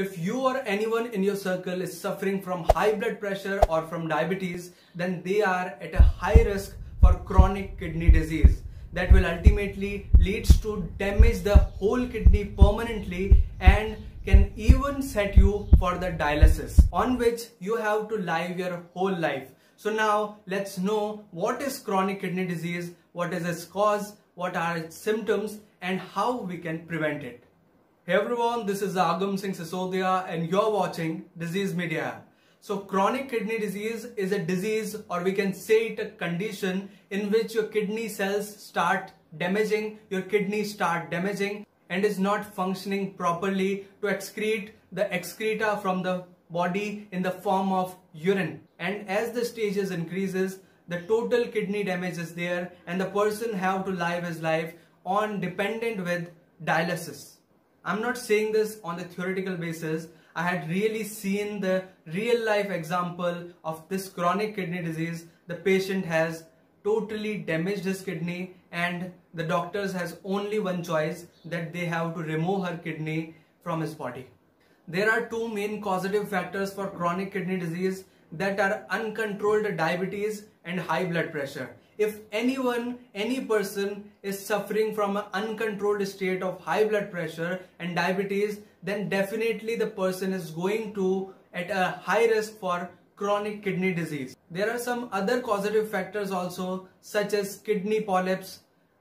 If you or anyone in your circle is suffering from high blood pressure or from diabetes, then they are at a high risk for chronic kidney disease that will ultimately leads to damage the whole kidney permanently and can even set you for the dialysis on which you have to live your whole life. So now let's know what is chronic kidney disease, what is its cause, what are its symptoms and how we can prevent it. Hey everyone, this is Agam Singh Sisodia and you're watching Disease Media. So chronic kidney disease is a disease, or we can say it a condition, in which your kidney cells start damaging, your kidneys start damaging and is not functioning properly to excrete the excreta from the body in the form of urine. And as the stages increases, the total kidney damage is there and the person have to live his life on dependent with dialysis. I'm not saying this on the theoretical basis. I had really seen the real life example of this chronic kidney disease. The patient has totally damaged his kidney and the doctors has only one choice, that they have to remove her kidney from his body. There are two main causative factors for chronic kidney disease, that are uncontrolled diabetes and high blood pressure. If any person is suffering from an uncontrolled state of high blood pressure and diabetes, then definitely the person is going to at a high risk for chronic kidney disease. There are some other causative factors also, such as kidney polyps,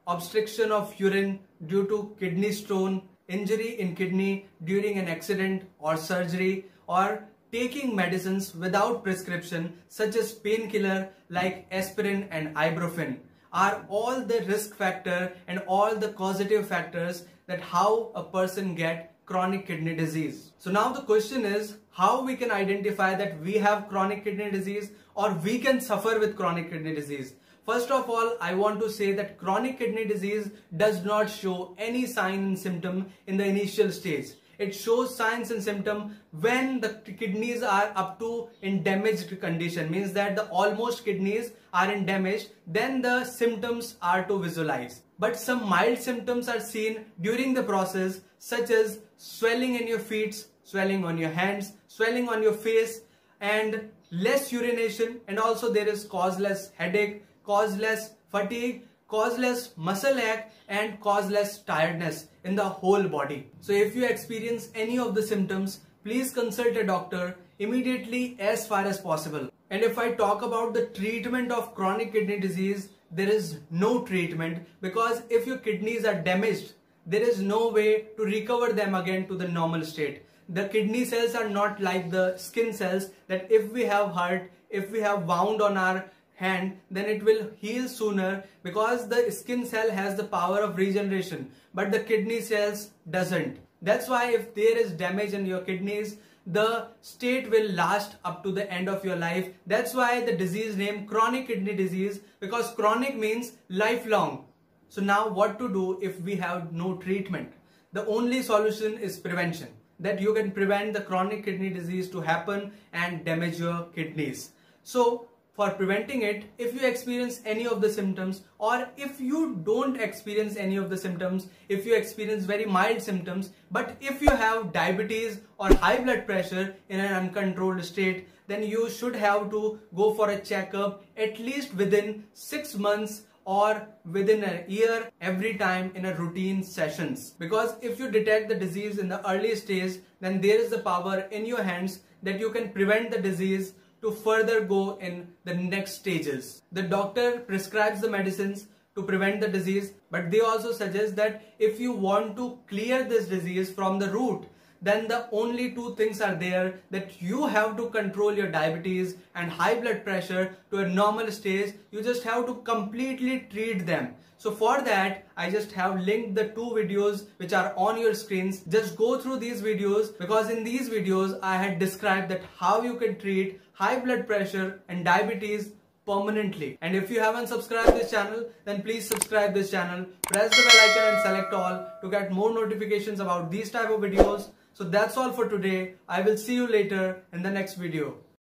obstruction of urine due to kidney stone, injury in kidney during an accident or surgery, or taking medicines without prescription such as painkiller like aspirin and ibuprofen are all the risk factor and all the causative factors that how a person get chronic kidney disease. So now the question is how we can identify that we have chronic kidney disease or we can suffer with chronic kidney disease. First of all, I want to say that chronic kidney disease does not show any sign and symptom in the initial stage. It shows signs and symptoms when the kidneys are up to in damaged condition, means that the almost kidneys are in damage, then the symptoms are to visualize. But some mild symptoms are seen during the process, such as swelling in your feet, swelling on your hands, swelling on your face, and less urination, and also there is causeless headache, causeless fatigue, causeless muscle ache and causeless tiredness in the whole body. So if you experience any of the symptoms, please consult a doctor immediately as far as possible. And if I talk about the treatment of chronic kidney disease, there is no treatment, because if your kidneys are damaged, there is no way to recover them again to the normal state. The kidney cells are not like the skin cells, that if we have hurt, if we have wound on our hand, then it will heal sooner, because the skin cell has the power of regeneration but the kidney cells doesn't. That's why if there is damage in your kidneys, the state will last up to the end of your life. That's why the disease name chronic kidney disease, because chronic means lifelong. So now what to do if we have no treatment? The only solution is prevention, that you can prevent the chronic kidney disease to happen and damage your kidneys. So for preventing it, if you experience any of the symptoms, or if you don't experience any of the symptoms, if you experience very mild symptoms, but if you have diabetes or high blood pressure in an uncontrolled state, then you should have to go for a checkup at least within 6 months or within a year, every time in a routine sessions. Because if you detect the disease in the early stage, then there is the power in your hands that you can prevent the disease to further go in the next stages. The doctor prescribes the medicines to prevent the disease, but they also suggest that if you want to clear this disease from the root, then the only two things are there, that you have to control your diabetes and high blood pressure to a normal stage. You just have to completely treat them. So for that, I just have linked the two videos which are on your screens. Just go through these videos, because in these videos I had described that how you can treat high blood pressure and diabetes permanently. And if you haven't subscribed this channel, then please subscribe this channel, press the bell icon and select all to get more notifications about these type of videos. So that's all for today. I will see you later in the next video.